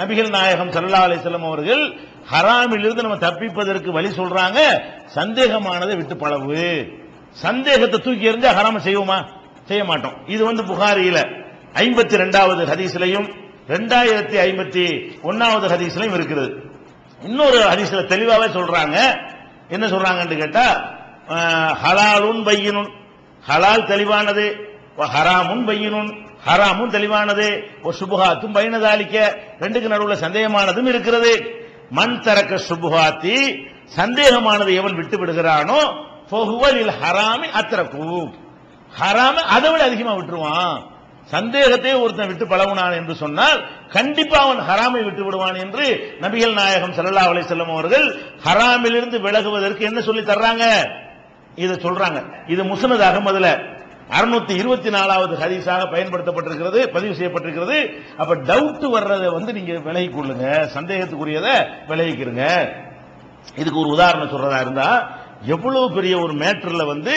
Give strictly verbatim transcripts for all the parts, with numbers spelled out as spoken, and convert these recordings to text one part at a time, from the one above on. நபிகள் நாயகம் ஸல்லல்லாஹு அலைஹி வஸல்லம் அவர்கள் ஹராமிலிருந்து நம்ம தப்பிப்பதற்கு வழி சொல்றாங்க. சந்தேகமானதை விட்டு பழகு. சந்தேகத்தை தூக்கி எறிஞ்சா ஹராம செய்வோமா? செய்ய மாட்டோம். இது வந்து புகாரியில ஐம்பத்தி ரெண்டாவது ஹதீஸ்லையும் ரெண்டாயிரத்தி ஐம்பத்தி ஒன்னாவது ஹதீஸ்லையும் இருக்குது. இன்னொரு ஹதீஸ்ல தெளிவாவே சொல்றாங்க. என்ன சொல்றாங்கன்னு கேட்டா, ஹலாலுன் பையினுன், ஹலால் தெளிவானது, ஹராமுன் பையினுன், ஹராமும் தெளிவானது, சுபுகாத்தும் பயனதாளிக்க, ரெண்டுக்கு நடுவுல சந்தேகமானதும் இருக்கிறது. மண் தரக்க சுபுகாத்தி, சந்தேகமானது எவன் விட்டு விடுகிறானோ ஹராமி அத்தரக்கு, ஹராம அதை விட அதிகமா விட்டுருவான். சந்தேகத்தை ஒருத்தன் விட்டு பழகுனான் என்று சொன்னால் கண்டிப்பா அவன் ஹராமை விட்டு விடுவான் என்று நபிகள் நாயகம் ஸல்லல்லாஹு அலைஹி வஸல்லம் அவர்கள் ஹராமிலிருந்து விலகுவதற்கு என்ன சொல்லி தர்றாங்க, இதை சொல்றாங்க. இது முஸ்னத் அஹ்மதுல அறுநூத்தி இருபத்தி நாலாவது ஹதீஸாக பயன்படுத்தப்பட்டிருக்கிறது, பதிவு செய்யப்பட்டிருக்கிறது. அப்ப டவுட் வர்றதை வந்து நீங்க விலகி கொள்ளுங்க, சந்தேகத்துக்குரியதை விலகிக்கிறங்க. இதுக்கு ஒரு உதாரணம் சொல்றதா இருந்தா, எவ்வளவு பெரிய ஒரு மேட்டர்ல வந்து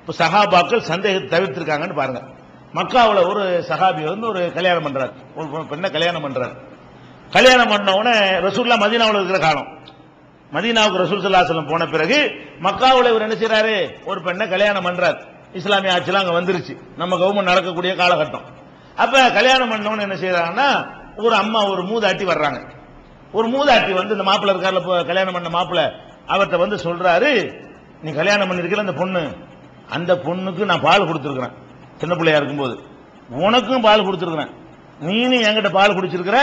இப்போ சஹாபாக்கள் சந்தேகத்தை தவிர்த்திருக்காங்கன்னு பாருங்க. மக்காவில் ஒரு சஹாபி வந்து ஒரு கல்யாணம் பண்றாரு, ஒரு பெண்ணை கல்யாணம் பண்றாரு. கல்யாணம் பண்ண உடனே ரசூலுல்லாஹ் மதீனாவில் இருக்கிற காலம், மதீனாவுக்கு ரசூல் ஸல்லல்லாஹு அலைஹி வஸல்லம் போன பிறகு மக்காவில் இவர் என்ன செய்யறாரு, ஒரு பெண்ணை கல்யாணம் பண்றாரு. இஸ்லாமிய ஆட்சியெல்லாம் அங்கே வந்துருச்சு, நம்ம கவர்மெண்ட் நடக்கக்கூடிய காலகட்டம். அப்போ கல்யாணம் பண்ணவனே என்ன செய்யறாங்கன்னா, ஒரு அம்மா ஒரு மூதாட்டி வர்றாங்க. ஒரு மூதாட்டி வந்து இந்த மாப்பிள்ளை இருக்கார்ல கல்யாணம் பண்ண மாப்பிள்ளை, அவர்கிட்ட வந்து சொல்றாரு, நீ கல்யாணம் பண்ணிருக்கல அந்த பொண்ணு, அந்த பொண்ணுக்கு நான் பால் கொடுத்துருக்கிறேன் சின்ன பிள்ளையா இருக்கும்போது, உனக்கும் பால் கொடுத்துருக்கிறேன், நீனும் என்கிட்ட பால் குடிச்சிருக்கிற,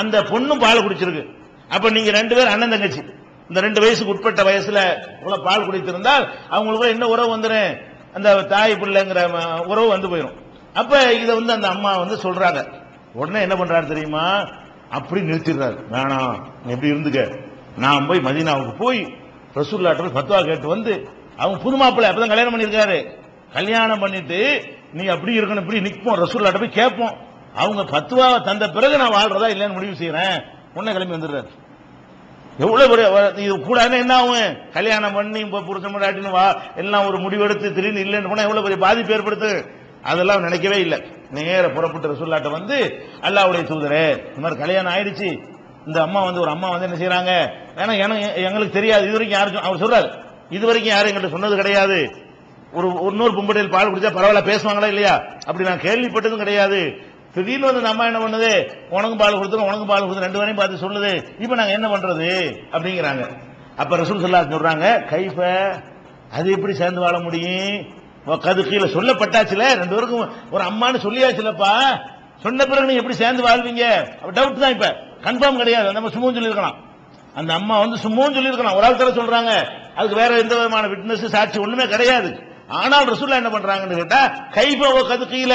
அந்த பொண்ணும் பால் குடிச்சிருக்கு. அப்ப நீங்க ரெண்டு பேரும் அண்ணன் தங்கச்சி, இந்த ரெண்டு வயசுக்கு உட்பட்ட வயசுல இவ்வளவு பால் குடித்திருந்தால் அவங்களுக்குள்ள என்ன உறவு வந்துடும், அந்த தாய் பிள்ளைங்கிற உறவு வந்து போயிடும். அப்ப இதை வந்து அந்த அம்மா வந்து சொல்றாங்க. உடனே என்ன பண்றாரு தெரியுமா, அப்படி நிறுத்திடுறாரு. வேணாம், எப்படி இருந்துக்க, நான் போய் மதீனாவுக்கு போய் ரசூலுல்லாஹ் ஃபத்வா கேட்டு வந்து, அவங்க புது மாப்பிள்ளை அப்பதான் கல்யாணம் பண்ணியிருக்காரு, கல்யாணம் பண்ணிட்டு நீ அப்படி இருக்கணும் இப்படி நிற்போம், ரசூலுல்லாஹ் போய் கேட்போம், அவங்க ஃபத்வாவை தந்த பிறகு நான் வாழ்றதா இல்லைன்னு முடிவு செய்யறேன். உன்ன கிளம்பி வந்துடுறாரு. எவ்வளவு இது கூடாது, என்ன ஆகும், கல்யாணம் பண்ணி இப்போ புருஷன் முன்னாடினு வா எல்லாம் ஒரு முடிவெடுத்து திடீர்னு இல்லைன்னு போனால் எவ்வளவு பெரிய பாதிப்பு ஏற்படுத்து. அதெல்லாம் நினைக்கவே இல்லை. நேர புறப்பட்டு ரசூலுல்லாஹ் வந்து, அல்லாஹ்வுடைய தூதரே, இந்த மாதிரி கல்யாணம் ஆயிடுச்சு, இந்த அம்மா வந்து ஒரு அம்மா வந்து என்ன செய்யறாங்க, ஏன்னா எங்களுக்கு தெரியாது, இது வரைக்கும் யாருக்கும், அவர் சொல்றாரு, இது வரைக்கும் யாரும் எங்கிட்ட சொன்னது கிடையாது, ஒரு இன்னொரு பொம்படையில் பால் குடிச்சா பரவாயில்ல பேசுவாங்களா இல்லையா, அப்படி நான் கேள்விப்பட்டதும் கிடையாது. திடீர்னு வந்து நம்ம என்ன பண்ணுது, உனக்கும் பால் கொடுத்துரும், உனக்கும் பால் கொடுத்து ரெண்டு வரையும் பார்த்து சொல்லுது, இப்ப நாங்க என்ன பண்றது அப்படிங்கிறாங்க. அப்ப ரசூல் ஸல்லல்லாஹு சொல்றாங்க, கைஃப, அது எப்படி சேர்ந்து வாழ முடியும், கது கீழே சொல்லப்பட்டாச்சுல, ரெண்டு பேருக்கும் ஒரு அம்மான்னு சொல்லியாச்சுலப்பா, சொன்ன பிறகு நீங்க எப்படி சேர்ந்து வாழ்வீங்க, டவுட் தான், இப்ப கன்ஃபார்ம் கிடையாது, நம்ம சும்மா சொல்லியிருக்கலாம், அந்த அம்மா வந்து சும்மா சொல்லியிருக்கலாம், ஒரு ஆள் தர சொல்றாங்க, அதுக்கு வேற எந்த விதமான விட்னஸ் சாட்சி ஒண்ணுமே கிடையாது. ஆனால் ரசூலுல்லாஹ் என்ன பண்றாங்கன்னு கேட்டா, கைஃப கதுக்கீல,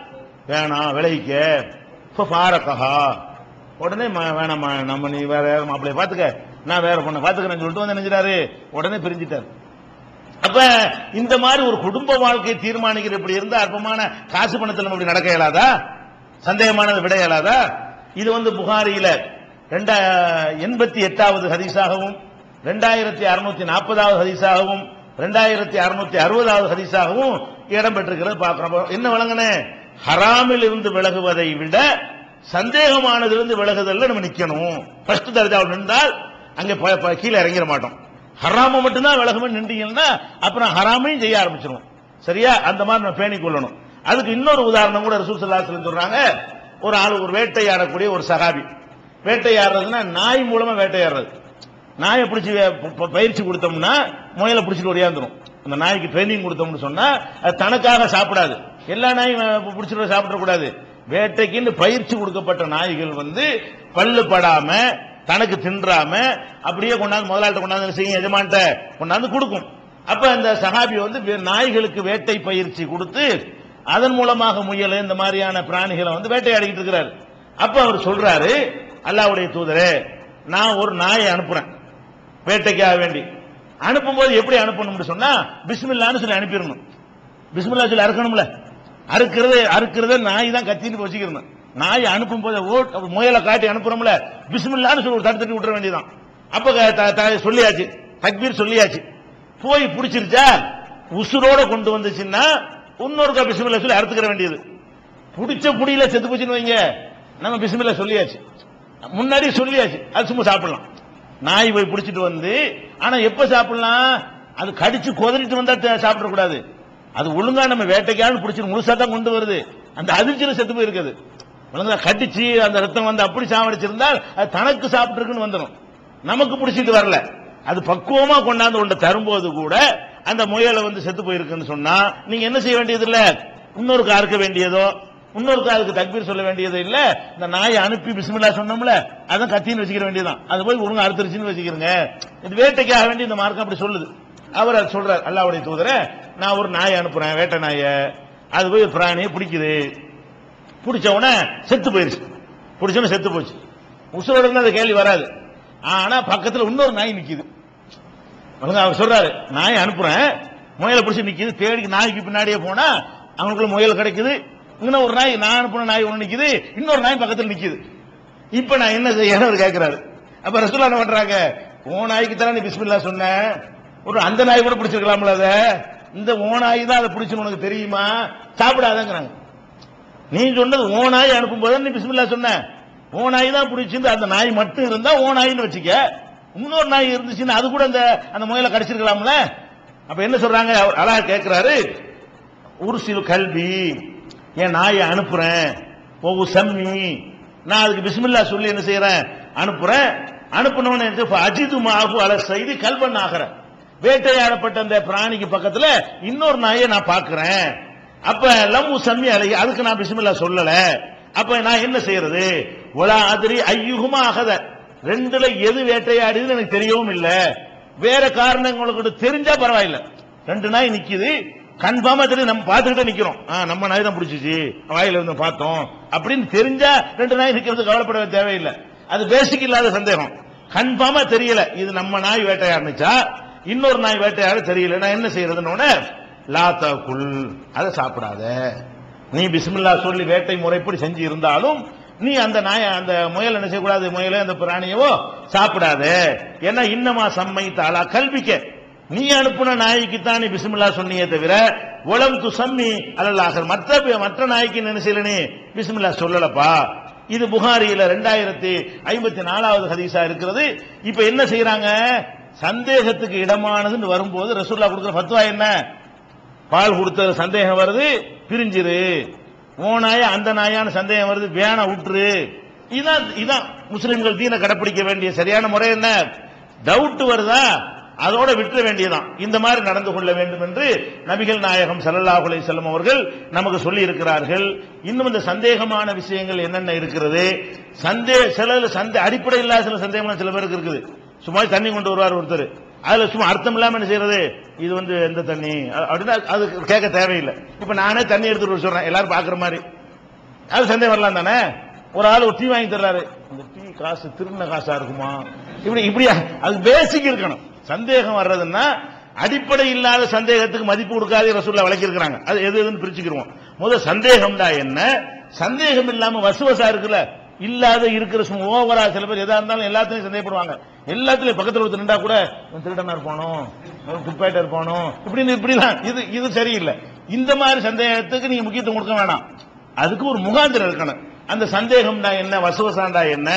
வேணாம் விலகிக்க, இப்போ பாரக்கா உடனே வேணாம், நம்ம நீ வேற மாப்பிள்ளைய பார்த்துக்க, நான் வேற பொண்ணை பார்த்துக்கிறேன்னு சொல்லிட்டு வந்து நினைச்சிட்டாரு, உடனே பிரிஞ்சிட்டாரு. அப்ப இந்த மாதிரி ஒரு குடும்ப வாழ்க்கையை தீர்மானிக்கிற இப்படி இருந்தா அற்பமான காசு பணத்தில் நம்ம இப்படி நடக்க இயலாதா, சந்தேகமானது விட இயலாதா. இது வந்து புகாரியில ரெண்டா எண்பத்தி எட்டாவது ஹதீஸாகவும், ரெண்டாயிரத்தி அறுநூத்தி நாற்பதாவது ஹதீஸாகவும், ரெண்டாயிரத்தி அறுநூத்தி அறுபதாவது ஹதீஸாகவும் இடம்பெற்றிருக்கிறது பார்க்கிறோம். என்ன விளங்கின, ஹராமில் இருந்து விலகுவதை விட சந்தேகமானதிலிருந்து விலகுதல்ல நம்ம நிக்கணும். ஃபர்ஸ்ட் தர்ஜாவில் நின்றால் அங்கே கீழே இறங்கிட மாட்டோம், ஹராம மட்டும்தான் விலகுமே நின்றீங்கன்னா அப்புறம் ஹராமையும் செய்ய ஆரம்பிச்சிடும். சரியா, அந்த மாதிரி நம்ம பேணி கொள்ளணும். அதுக்கு இன்னொரு உதாரணம் கூட ரசூலுல்லாஹி ஸல்லல்லாஹு அலைஹி வஸல்லம் சொல்றாங்க. ஒரு ஆள் ஒரு வேட்டையாடக்கூடிய ஒரு சஹாபி, வேட்டையாடுறதுன்னா நாய் மூலமா வேட்டையாடுறது, நாயை பிடிச்சி பயிற்சி கொடுத்தோம்னா முயலை பிடிச்சிட்டு ஒடியாந்துடும், அந்த நாய்க்கு ட்ரைனிங் கொடுத்தோம்னு சொன்னா அது தனக்காக சாப்பிடாது, எல்லா நாயும் பிடிச்சிட்டு சாப்பிடக்கூடாது, வேட்டைக்குன்னு பயிற்சி கொடுக்கப்பட்ட நாய்கள் வந்து பல்லு படாம தனக்கு தின்றாம அப்படியே கொண்டாந்து முதலாளிட்ட கொண்டாந்து செய்யும் எஜமான்ட்ட கொண்டாந்து கொடுக்கும். அப்ப அந்த சஹாபி வந்து நாய்களுக்கு வேட்டை பயிற்சி கொடுத்து அதன் மூலமாக முயல் இந்த மாதிரியான பிராணிகளை வந்து வேட்டையாடிக்கிட்டு இருக்கிறார். அப்ப அவர் சொல்றாரு, அல்லாஹ்வுடைய தூதரே நான் ஒரு நாயை அனுப்புறேன் வேட்டைக்காக வேண்டி அனுப்பும்போது எப்படி அனுப்பணும்னு சொன்னா பிஸ்மில்லாஹ்னு சொல்லி அனுப்பிரணும் பிஸ்மில்லாஹ் சொல்லி அறுக்கணும்ல அறுக்கிறது அறுக்கிறது நாய் தான் கத்தின்னு வச்சிக்கிறணும் நாயை அனுப்பும்போது ஓ முயலை காட்டி அனுப்புறோம்ல பிஸ்மில்லாஹ்னு சொல்லி தடுத்துட்டு விட்டுற வேண்டியதான் அப்ப சொல்லியாச்சு தக்பீர் சொல்லியாச்சு போய் பிடிச்சிருச்சா உசுரோட கொண்டு வந்துச்சுன்னா இன்னொருக்கா பிஸ்மில்லாஹ் சொல்லி அறுத்துக்கிற வேண்டியது பிடிச்ச புடியில செத்து போச்சுன்னு வைங்க நம்ம பிஸ்மில்லாஹ் சொல்லியாச்சு முன்னாடி சொல்லியாச்சு அது சும்மா சாப்பிடலாம் நாய் போய் பிடிச்சிட்டு வந்து ஆனா எப்ப சாப்பிடலாம் அது கடிச்சு கொதறிட்டு வந்தா சாப்பிடக்கூடாது அது ஒழுங்கா நம்ம வேட்டைக்கான பிடிச்சிட்டு முழுசா தான் கொண்டு வருது அந்த அதிர்ச்சியில செத்து போயிருக்குது ஒழுங்கா கடிச்சு அந்த ரத்தம் வந்து அப்படி சாவடிச்சிருந்தால் அது தனக்கு சாப்பிட்டுருக்குன்னு வந்துடும் நமக்கு பிடிச்சிட்டு வரல அது பக்குவமா கொண்டாந்து உள்ள தரும்போது கூட அந்த முயலை வந்து செத்து போயிருக்குன்னு சொன்னா நீங்க என்ன செய்ய வேண்டியது இல்ல இன்னொருக்கு அறுக்க வேண்டியதோ இன்னொரு காலுக்கு தக்பீர் சொல்ல வேண்டியது இல்ல இந்த நாயை அனுப்பி பிஸ்மில்லாஹ் சொன்னோம்ல அதான் கத்தின்னு வச்சுக்கிற வேண்டியதான் அது போய் ஒழுங்கு அறுத்துருச்சுன்னு வச்சுக்கிறேங்க இது வேட்டைக்காக வேண்டிய இந்த மார்க்கம் அப்படி சொல்லுது அவர் அது சொல்றாரு அல்லாஹ்வுடைய தூதரே நான் ஒரு நாயை அனுப்புறேன் வேட்டை நாயை அது போய் ஒரு பிராணியை பிடிக்குது பிடிச்சவனே செத்து போயிருச்சு பிடிச்சவனே செத்து போச்சு உசுரோட இருந்தா அது கேள்வி வராது ஆனா பக்கத்துல இன்னொரு நாய் நிக்குது ஒழுங்கு அவர் சொல்றாரு நாயை அனுப்புறேன் முயலை பிடிச்சி நிக்குது தேடி நாய்க்கு பின்னாடியே போனா அவனுக்குள்ள முயல் கிடைக்குது இன்னும் ஒரு நாய் நான் அனுப்பின நாய் ஒன்று நிற்குது இன்னொரு நாய் பக்கத்தில் நிற்குது இப்போ நான் என்ன செய்யணும் அவர் கேட்கிறாரு அப்போ ரசூலுல்லாஹ் என்ன பண்றாங்க ஓ நாய்க்கு தானே நீ பிஸ்மில்லாஹ் சொன்ன ஒரு அந்த நாய் கூட பிடிச்சிருக்கலாம்ல அதை இந்த ஓ நாய் தான் அதை பிடிச்சுன்னு உனக்கு தெரியுமா சாப்பிடாதங்கிறாங்க நீ சொன்னது ஓ நாய் அனுப்பும்போது நீ பிஸ்மில்லாஹ் சொன்ன ஓ நாய் தான் பிடிச்சிருந்து அந்த நாய் மட்டும் இருந்தா ஓ நாயின்னு வச்சுக்க இன்னொரு நாய் இருந்துச்சுன்னு அது கூட அந்த அந்த முயலை கடிச்சிருக்கலாம்ல அப்ப என்ன சொல்றாங்க அழகா கேட்கிறாரு ஒரு சிறு கல்வி என் நாயை அனுப்புறேன் போகு சம்மி நான் அதுக்கு பிஸ்மில்லா சொல்லி என்ன செய்யறேன் அனுப்புறேன் அனுப்பணும்னு அஜிது மாகு அல செய்தி கல்வன் ஆகிற வேட்டையாடப்பட்ட அந்த பிராணிக்கு பக்கத்துல இன்னொரு நாயை நான் பாக்குறேன் அப்ப லம்மு சம்மி அழகி அதுக்கு நான் பிஸ்மில்லா சொல்லல அப்ப நான் என்ன செய்யறது ஒலா அதிரி ஐயுகமா ஆகத ரெண்டுல எது வேட்டையாடுதுன்னு எனக்கு தெரியவும் இல்லை வேற காரணங்களுக்கு தெரிஞ்சா பரவாயில்ல ரெண்டு நாய் நிக்குது கன்ஃபார்மா தெரியும் நம்ம பார்த்துக்கிட்டே நிக்கிறோம் நம்ம நாய் தான் பிடிச்சிச்சு வாயில இருந்து பார்த்தோம் அப்படின்னு தெரிஞ்சா ரெண்டு நாய் நிற்கிறது கவலைப்பட தேவையில்லை அது பேசிக் இல்லாத சந்தேகம் கன்ஃபார்மா தெரியல இது நம்ம நாய் வேட்டையாடுச்சா இன்னொரு நாய் வேட்டையாட தெரியல நான் என்ன செய்யறதுன்னு லாத்தா குல் அதை சாப்பிடாத நீ பிஸ்மில்லா சொல்லி வேட்டை முறைப்படி செஞ்சு இருந்தாலும் நீ அந்த நாய அந்த முயல் என்ன செய்யக்கூடாது முயலை அந்த பிராணியவோ சாப்பிடாத ஏன்னா இன்னமா சம்மைத்தாளா கல்விக்க நீ அனுப்புன நாய்க்கு தான் நீ பிஸ்மில்லா சொன்னியே தவிர உலம் து சம்மி அல்லாஹ் மற்ற மற்ற நாய்க்கு நினைச்சல நீ பிஸ்மில்லா சொல்லலப்பா இது புகாரியில ரெண்டாயிரத்தி ஐம்பத்தி நாலாவது ஹதீஸா இருக்கிறது இப்ப என்ன செய்யறாங்க சந்தேகத்துக்கு இடமானதுன்னு வரும்போது ரசூல்லா கொடுக்குற ஃபத்வா என்ன பால் கொடுத்த சந்தேகம் வருது பிரிஞ்சிரு ஓ நாயா அந்த நாயான சந்தேகம் வருது வேணா விட்டுரு இதான் இதான் முஸ்லிம்கள் தீனை கடைபிடிக்க வேண்டிய சரியான முறை என்ன டவுட் வருதா அதோட விட்டுற வேண்டியதான் இந்த மாதிரி நடந்து கொள்ள வேண்டும் என்று நபிகள் நாயகம் ஸல்லல்லாஹு அலைஹி வஸல்லம் அவர்கள் நமக்கு சொல்லி இருக்கிறார்கள். இன்னும் இந்த சந்தேகமான விஷயங்கள் என்னென்ன இருக்கிறது சந்தேக சில அடிப்படை இல்லாத சில சந்தேகமான சில பேருக்கு இருக்குது சும்மா தண்ணி கொண்டு வருவார் ஒருத்தர் அதுல சும்மா அர்த்தம் இல்லாம என்ன செய்யறது இது வந்து எந்த தண்ணி அப்படின்னா அது கேட்க தேவையில்லை இப்ப நானே தண்ணி எடுத்துட்டு வர சொல்றேன் எல்லாரும் பாக்குற மாதிரி அது சந்தேகம் வரலாம் தானே ஒரு ஆள் ஒரு டீ வாங்கி தர்றாரு அந்த டீ காசு திருண்ண காசா இருக்குமா இப்படி இப்படியா அது பேசிக் இருக்கணும் சந்தேகம் வர்றதுன்னா அடிப்படை இல்லாத சந்தேகத்துக்கு மதிப்பு கொடுக்காத ரசூலுல்லாஹ் வளர்க்கிருக்கிறாங்க அது எது எதுன்னு பிரிச்சுக்கிறோம் முதல் சந்தேகம்டா என்ன சந்தேகம் இல்லாம வசுவசா இருக்குல்ல இல்லாத இருக்கிற சும்மா ஓவரா சில பேர் எதா இருந்தாலும் எல்லாத்தையும் சந்தேகப்படுவாங்க எல்லாத்துலயும் பக்கத்தில் ஒரு திருண்டா கூட திருடனா இருப்பானும் குப்பையிட்ட இருப்பானும் இப்படின்னு இப்படிலாம் இது இது சரியில்லை இந்த மாதிரி சந்தேகத்துக்கு நீங்க முக்கியத்துவம் கொடுக்க வேணாம் அதுக்கு ஒரு முகாந்திரம் இருக்கணும் அந்த சந்தேகம்டா என்ன வசுவசாண்டா என்ன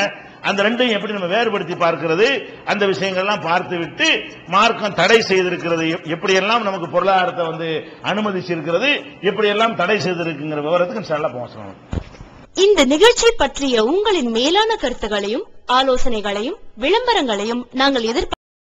அந்த ரெண்டையும் எப்படி நம்ம வேறுபடுத்தி பார்க்கிறது அந்த விஷயங்கள்லாம் பார்த்துவிட்டு மார்க்கம் தடை செய்திருக்கிறது எப்படியெல்லாம் நமக்கு பொருளாதாரத்தை வந்து அனுமதிச்சிருக்கிறது எப்படியெல்லாம் தடை செய்திருக்குங்கிற விவரத்துக்கு நல்லா பேசணும். இந்த நிகழ்ச்சி பற்றிய உங்களின் மேலான கருத்துகளையும் ஆலோசனைகளையும் விளம்பரங்களையும் நாங்கள் எதிர்பார்க்கிறோம்.